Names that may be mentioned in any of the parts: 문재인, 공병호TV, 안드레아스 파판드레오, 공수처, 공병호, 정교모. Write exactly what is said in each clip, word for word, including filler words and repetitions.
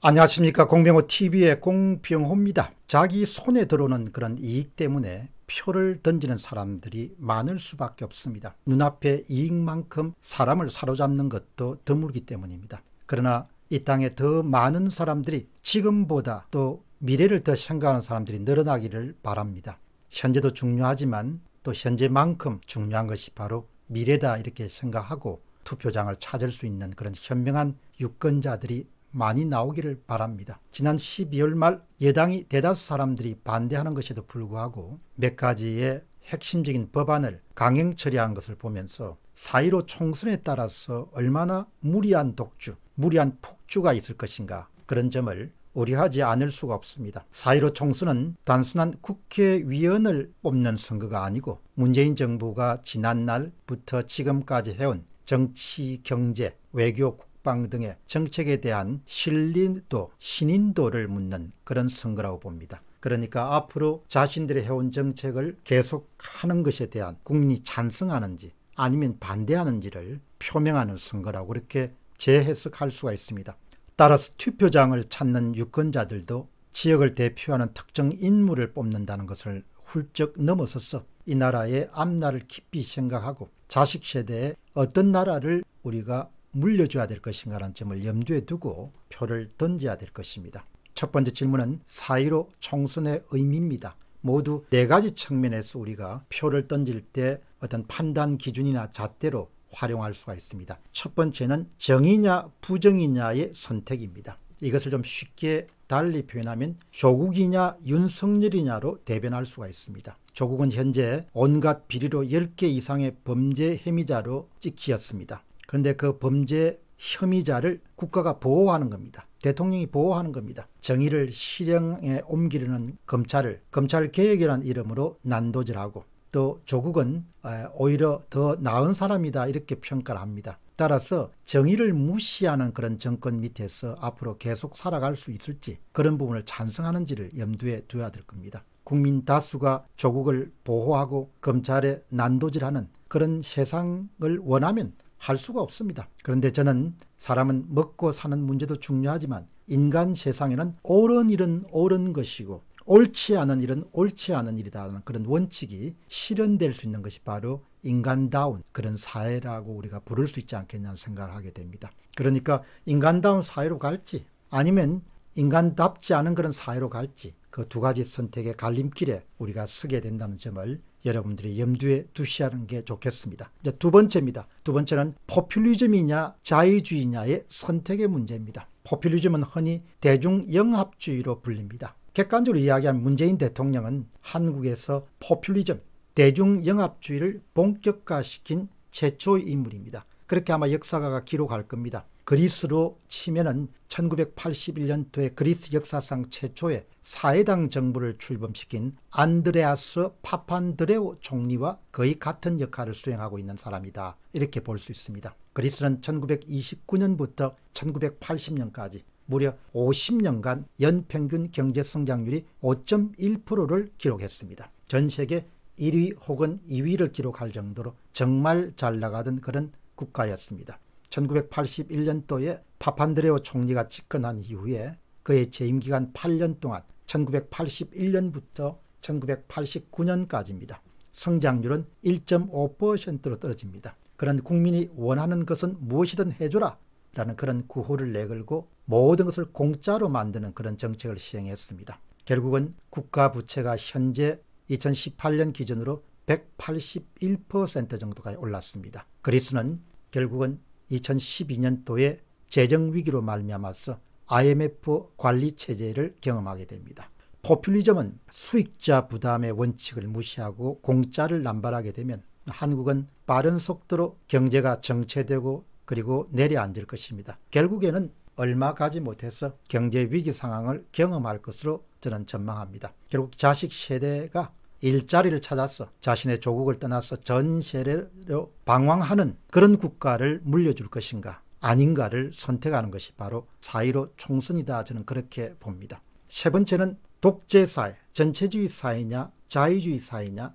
안녕하십니까. 공병호티비의 공병호입니다. 자기 손에 들어오는 그런 이익 때문에 표를 던지는 사람들이 많을 수밖에 없습니다. 눈앞의 이익만큼 사람을 사로잡는 것도 드물기 때문입니다. 그러나 이 땅에 더 많은 사람들이 지금보다 또 미래를 더 생각하는 사람들이 늘어나기를 바랍니다. 현재도 중요하지만 또 현재만큼 중요한 것이 바로 미래다, 이렇게 생각하고 투표장을 찾을 수 있는 그런 현명한 유권자들이 많이 나오기를 바랍니다. 지난 십이월 말 여당이 대다수 사람들이 반대하는 것에도 불구하고 몇 가지의 핵심적인 법안을 강행 처리한 것을 보면서 사 일오 총선에 따라서 얼마나 무리한 독주, 무리한 폭주가 있을 것인가, 그런 점을 우려하지 않을 수가 없습니다. 사 일오 총선은 단순한 국회의원을 뽑는 선거가 아니고 문재인 정부가 지난 날부터 지금까지 해온 정치, 경제, 외교, 국가 등의 정책에 대한 신뢰도, 신인도를 묻는 그런 선거라고 봅니다. 그러니까 앞으로 자신들이 해온 정책을 계속하는 것에 대한 국민이 찬성하는지 아니면 반대하는지를 표명하는 선거라고 그렇게 재해석할 수가 있습니다. 따라서 투표장을 찾는 유권자들도 지역을 대표하는 특정 인물을 뽑는다는 것을 훌쩍 넘어서서 이 나라의 앞날을 깊이 생각하고 자식 세대에 어떤 나라를 우리가 물려줘야 될 것인가라는 점을 염두에 두고 표를 던져야 될 것입니다. 첫 번째 질문은 사 일오 총선의 의미입니다. 모두 네 가지 측면에서 우리가 표를 던질 때 어떤 판단 기준이나 잣대로 활용할 수가 있습니다. 첫 번째는 정의냐 부정이냐의 선택입니다. 이것을 좀 쉽게 달리 표현하면 조국이냐 윤석열이냐로 대변할 수가 있습니다. 조국은 현재 온갖 비리로 열 개 이상의 범죄 혐의자로 찍히었습니다. 그런데 그 범죄 혐의자를 국가가 보호하는 겁니다. 대통령이 보호하는 겁니다. 정의를 실행에 옮기려는 검찰을 검찰개혁이라는 이름으로 난도질하고, 또 조국은 오히려 더 나은 사람이다, 이렇게 평가를 합니다. 따라서 정의를 무시하는 그런 정권 밑에서 앞으로 계속 살아갈 수 있을지, 그런 부분을 찬성하는지를 염두에 두어야 될 겁니다. 국민 다수가 조국을 보호하고 검찰에 난도질하는 그런 세상을 원하면 할 수가 없습니다. 그런데 저는 사람은 먹고 사는 문제도 중요하지만 인간 세상에는 옳은 일은 옳은 것이고 옳지 않은 일은 옳지 않은 일이다라는 그런 원칙이 실현될 수 있는 것이 바로 인간다운 그런 사회라고 우리가 부를 수 있지 않겠냐는 생각을 하게 됩니다. 그러니까 인간다운 사회로 갈지 아니면 인간답지 않은 그런 사회로 갈지, 그 두 가지 선택의 갈림길에 우리가 서게 된다는 점을 여러분들이 염두에 두시하는 게 좋겠습니다. 이제 두 번째입니다. 두 번째는 포퓰리즘이냐 자유주의냐의 선택의 문제입니다. 포퓰리즘은 흔히 대중영합주의로 불립니다. 객관적으로 이야기하면 문재인 대통령은 한국에서 포퓰리즘, 대중영합주의를 본격화시킨 최초의 인물입니다. 그렇게 아마 역사가가 기록할 겁니다. 그리스로 치면은 천구백팔십일 년도에 그리스 역사상 최초의 사회당 정부를 출범시킨 안드레아스 파판드레오 총리와 거의 같은 역할을 수행하고 있는 사람이다, 이렇게 볼 수 있습니다. 그리스는 천구백이십구 년부터 천구백팔십 년까지 무려 오십 년간 연평균 경제성장률이 오 점 일 퍼센트를 기록했습니다. 전 세계 일 위 혹은 이 위를 기록할 정도로 정말 잘 나가던 그런 국가였습니다. 천구백팔십일 년도에 파판드레오 총리가 집권한 이후에 그의 재임기간 팔 년 동안 천구백팔십일 년부터 천구백팔십구 년까지입니다. 성장률은 일 점 오 퍼센트로 떨어집니다. 그런 국민이 원하는 것은 무엇이든 해줘라 라는 그런 구호를 내걸고 모든 것을 공짜로 만드는 그런 정책을 시행했습니다. 결국은 국가 부채가 현재 이천십팔 년 기준으로 백팔십일 퍼센트 정도가 올랐습니다. 그리스는 결국은 이천십이 년도에 재정위기로 말미암아서 아이 엠 에프 관리체제를 경험하게 됩니다. 포퓰리즘은 수익자 부담의 원칙을 무시하고 공짜를 남발하게 되면 한국은 빠른 속도로 경제가 정체되고 그리고 내려앉을 것입니다. 결국에는 얼마 가지 못해서 경제위기 상황을 경험할 것으로 저는 전망합니다. 결국 자식 세대가 일자리를 찾아서 자신의 조국을 떠나서 전 세대로 방황하는 그런 국가를 물려줄 것인가 아닌가를 선택하는 것이 바로 사 일오 총선이다, 저는 그렇게 봅니다. 세 번째는 독재사회, 전체주의 사회냐 자유주의 사회냐의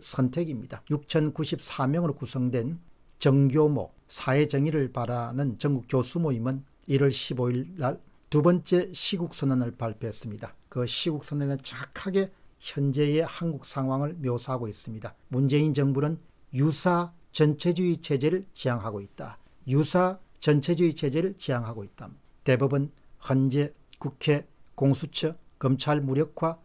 선택입니다. 육천구십사 명으로 구성된 정교모 사회정의를 바라는 전국교수모임은 일월 십오 일 날 두 번째 시국선언을 발표했습니다. 그 시국선언에 정확하게 현재의 한국 상황을 묘사하고 있습니다. 문재인 정부는 유사 전체주의 체제를 지향하고 있다. 유사 전체주의 체제를 지향하고 있다. 대법원, 헌재, 국회, 공수처, 검찰 무력화,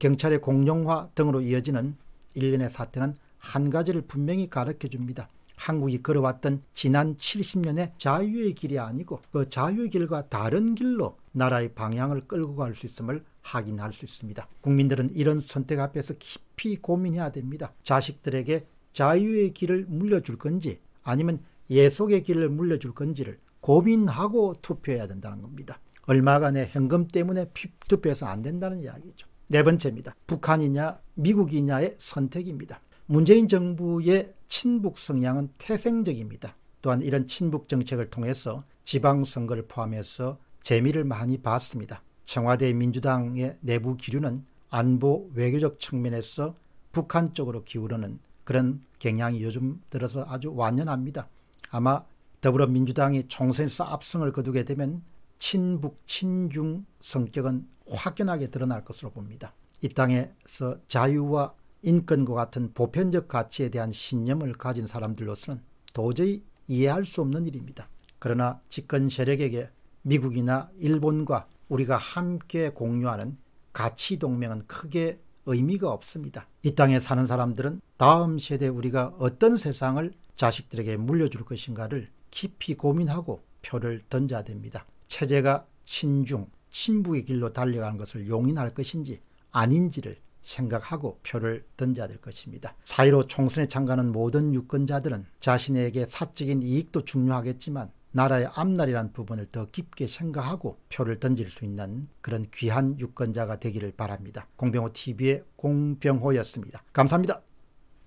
경찰의 공룡화 등으로 이어지는 일련의 사태는 한 가지를 분명히 가르쳐줍니다. 한국이 걸어왔던 지난 칠십 년의 자유의 길이 아니고 그 자유의 길과 다른 길로 나라의 방향을 끌고 갈 수 있음을 확인할 수 있습니다. 국민들은 이런 선택 앞에서 깊이 고민해야 됩니다. 자식들에게 자유의 길을 물려줄 건지 아니면 예속의 길을 물려줄 건지를 고민하고 투표해야 된다는 겁니다. 얼마간의 현금 때문에 투표해서는 안 된다는 이야기죠. 네 번째입니다. 북한이냐 미국이냐의 선택입니다. 문재인 정부의 친북 성향은 태생적입니다. 또한 이런 친북 정책을 통해서 지방선거를 포함해서 재미를 많이 봤습니다. 청와대 민주당의 내부 기류는 안보 외교적 측면에서 북한 쪽으로 기울어는 그런 경향이 요즘 들어서 아주 완연합니다. 아마 더불어민주당이 총선에서 압승을 거두게 되면 친북, 친중 성격은 확연하게 드러날 것으로 봅니다. 이 땅에서 자유와 인권과 같은 보편적 가치에 대한 신념을 가진 사람들로서는 도저히 이해할 수 없는 일입니다. 그러나 집권 세력에게 미국이나 일본과 우리가 함께 공유하는 가치 동맹은 크게 의미가 없습니다. 이 땅에 사는 사람들은 다음 세대 우리가 어떤 세상을 자식들에게 물려줄 것인가를 깊이 고민하고 표를 던져야 됩니다. 체제가 친중, 친북의 길로 달려가는 것을 용인할 것인지 아닌지를 생각하고 표를 던져야 될 것입니다. 사 일오 총선에 참가하는 모든 유권자들은 자신에게 사적인 이익도 중요하겠지만 나라의 앞날이란 부분을 더 깊게 생각하고 표를 던질 수 있는 그런 귀한 유권자가 되기를 바랍니다. 공병호티비의 공병호였습니다. 감사합니다.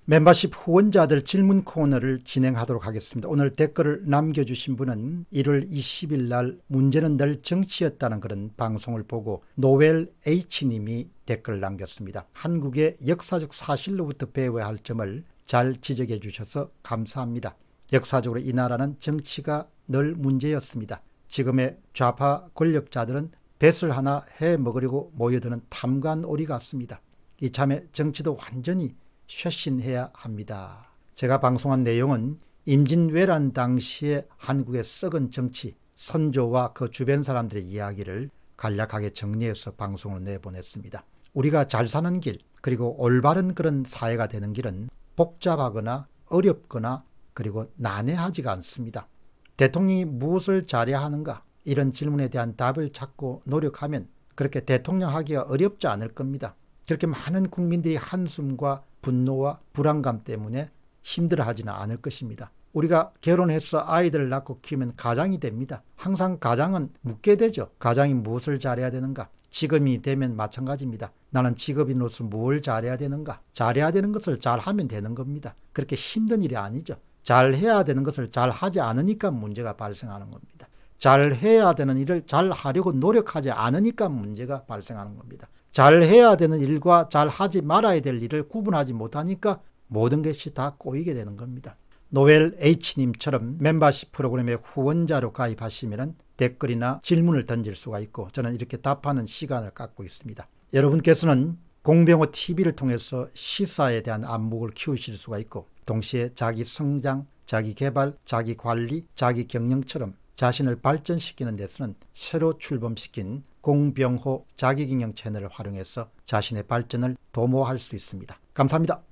멤버십 후원자들 질문 코너를 진행하도록 하겠습니다. 오늘 댓글을 남겨주신 분은 일월 이십일 날 문제는 늘 정치였다는 그런 방송을 보고 노엘 H님이 댓글을 남겼습니다. 한국의 역사적 사실로부터 배워야 할 점을 잘 지적해 주셔서 감사합니다. 역사적으로 이 나라는 정치가 늘 문제였습니다. 지금의 좌파 권력자들은 뱃을 하나 해먹으려고 모여드는 탐관오리 같습니다. 이참에 정치도 완전히 쇄신해야 합니다. 제가 방송한 내용은 임진왜란 당시의 한국의 썩은 정치, 선조와 그 주변 사람들의 이야기를 간략하게 정리해서 방송을 내보냈습니다. 우리가 잘 사는 길, 그리고 올바른 그런 사회가 되는 길은 복잡하거나 어렵거나 그리고 난해하지가 않습니다. 대통령이 무엇을 잘해야 하는가? 이런 질문에 대한 답을 찾고 노력하면 그렇게 대통령 하기가 어렵지 않을 겁니다. 그렇게 많은 국민들이 한숨과 분노와 불안감 때문에 힘들어하지는 않을 것입니다. 우리가 결혼해서 아이들을 낳고 키우면 가장이 됩니다. 항상 가장은 묻게 되죠. 가장이 무엇을 잘해야 되는가? 직업이 되면 마찬가지입니다. 나는 직업인으로서 뭘 잘해야 되는가? 잘해야 되는 것을 잘하면 되는 겁니다. 그렇게 힘든 일이 아니죠. 잘해야 되는 것을 잘하지 않으니까 문제가 발생하는 겁니다. 잘해야 되는 일을 잘하려고 노력하지 않으니까 문제가 발생하는 겁니다. 잘해야 되는 일과 잘하지 말아야 될 일을 구분하지 못하니까 모든 것이 다 꼬이게 되는 겁니다. 노엘 H님처럼 멤버십 프로그램의 후원자로 가입하시면 댓글이나 질문을 던질 수가 있고 저는 이렇게 답하는 시간을 갖고 있습니다. 여러분께서는 공병호티비를 통해서 시사에 대한 안목을 키우실 수가 있고 동시에 자기 성장, 자기 개발, 자기 관리, 자기 경영처럼 자신을 발전시키는 데서는 새로 출범시킨 공병호 자기경영 채널을 활용해서 자신의 발전을 도모할 수 있습니다. 감사합니다.